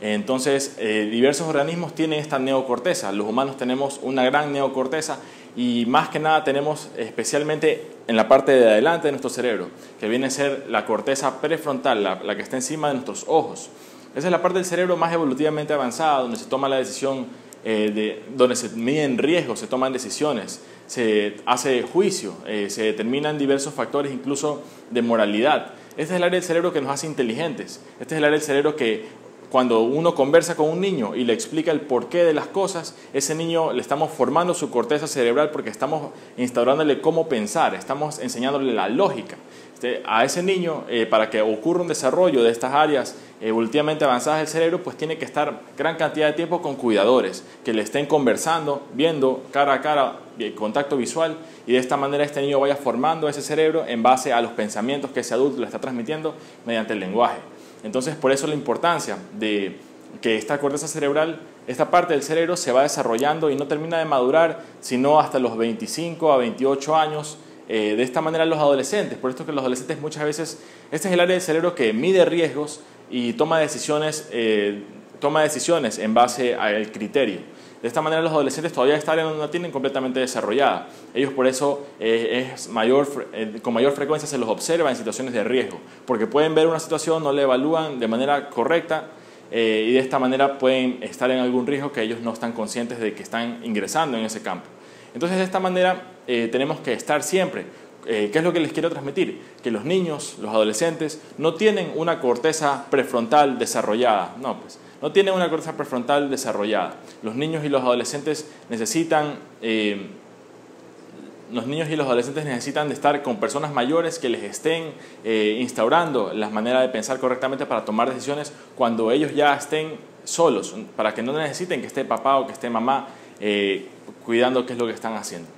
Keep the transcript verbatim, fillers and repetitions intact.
Entonces, eh, diversos organismos tienen esta neocorteza. Los humanos tenemos una gran neocorteza y más que nada tenemos especialmente en la parte de adelante de nuestro cerebro, que viene a ser la corteza prefrontal, la, la que está encima de nuestros ojos. Esa es la parte del cerebro más evolutivamente avanzada, donde se toma la decisión, eh, de, donde se miden riesgos, se toman decisiones, se hace juicio, eh, se determinan diversos factores incluso de moralidad. Este es el área del cerebro que nos hace inteligentes. Este es el área del cerebro que... Cuando uno conversa con un niño y le explica el porqué de las cosas, ese niño le estamos formando su corteza cerebral porque estamos instaurándole cómo pensar, estamos enseñándole la lógica a ese niño. Eh, para que ocurra un desarrollo de estas áreas evolutivamente avanzadas del cerebro, pues tiene que estar gran cantidad de tiempo con cuidadores que le estén conversando, viendo cara a cara, contacto visual, y de esta manera este niño vaya formando ese cerebro en base a los pensamientos que ese adulto le está transmitiendo mediante el lenguaje. Entonces, por eso la importancia de que esta corteza cerebral, esta parte del cerebro, se va desarrollando y no termina de madurar sino hasta los veinticinco a veintiocho años. Eh, de esta manera los adolescentes, por esto que los adolescentes muchas veces, este es el área del cerebro que mide riesgos y toma decisiones, eh, toma decisiones en base al criterio. De esta manera los adolescentes todavía esta área no la tienen completamente desarrollada. Ellos por eso eh, es mayor, eh, con mayor frecuencia se los observa en situaciones de riesgo, porque pueden ver una situación, no la evalúan de manera correcta, eh, y de esta manera pueden estar en algún riesgo que ellos no están conscientes de que están ingresando en ese campo. Entonces de esta manera eh, tenemos que estar siempre. Eh, ¿Qué es lo que les quiero transmitir? Que los niños, los adolescentes, no tienen una corteza prefrontal desarrollada. No, pues... No tienen una corteza prefrontal desarrollada. Los niños y los adolescentes necesitan, eh, los niños y los adolescentes necesitan de estar con personas mayores que les estén eh, instaurando la manera de pensar correctamente para tomar decisiones cuando ellos ya estén solos, para que no necesiten que esté papá o que esté mamá eh, cuidando qué es lo que están haciendo.